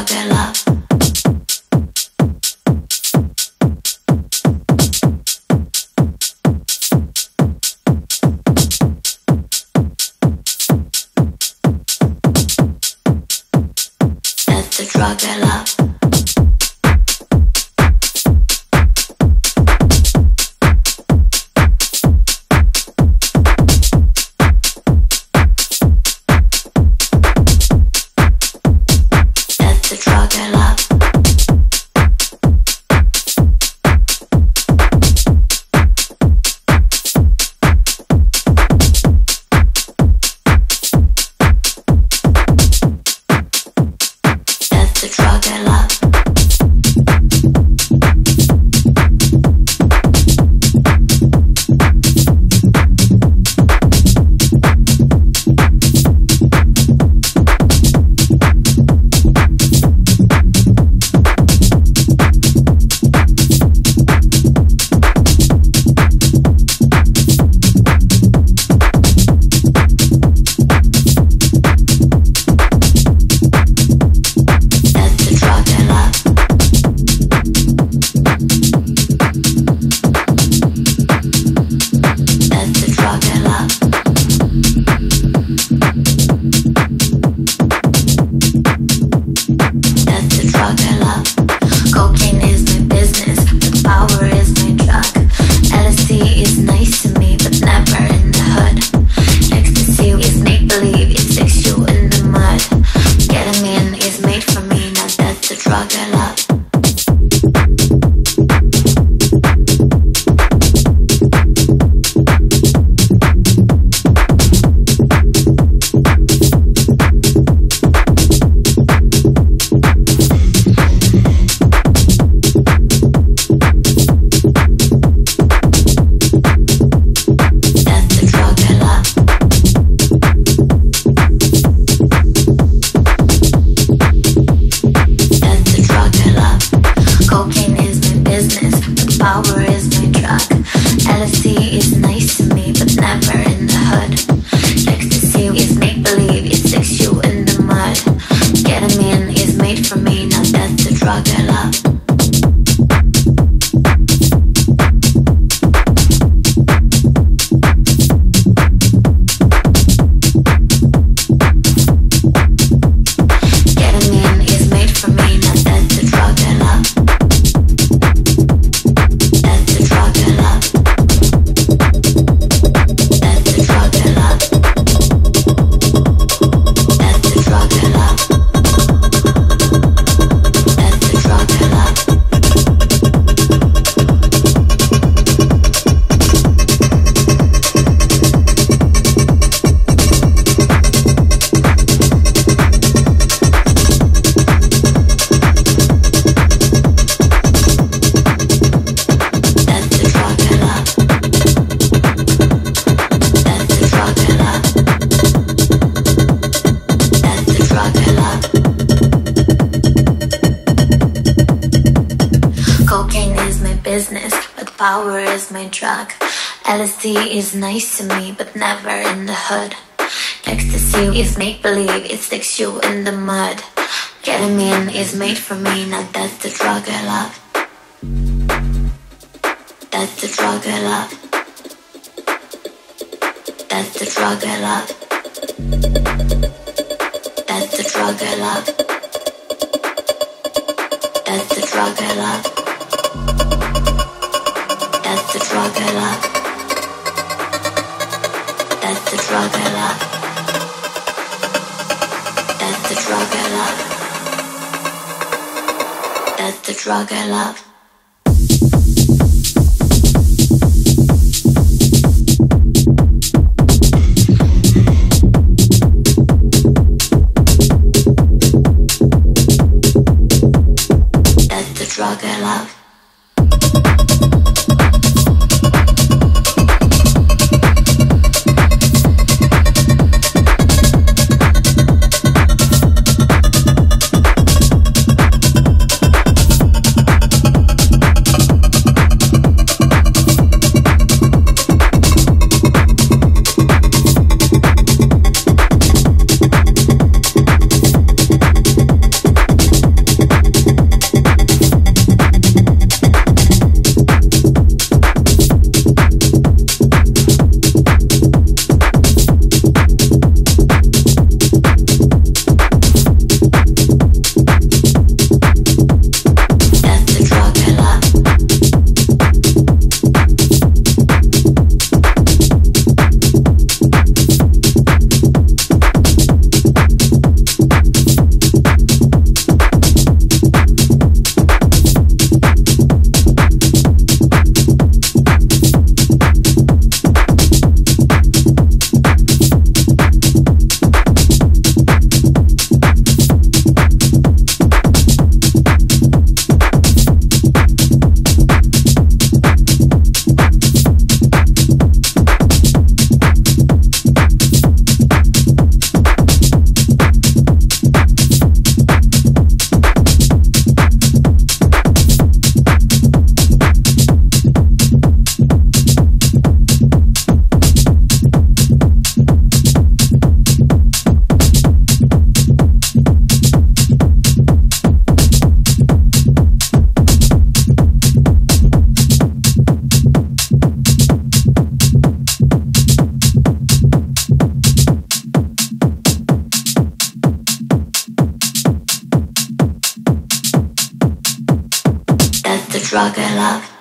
about their love. That's the drug they love. Power is my drug. LSD is nice to me, but never in the hood. Ecstasy is make-believe, it sticks you in the mud. Ketamine is made for me, now that's the drug I love. That's the drug I love. That's the drug I love. That's the drug I love. That's the drug I love. That's the drug I love. That's the drug I love. That's the drug I love. That's the drug I love. That's the drug I love. rock and lock.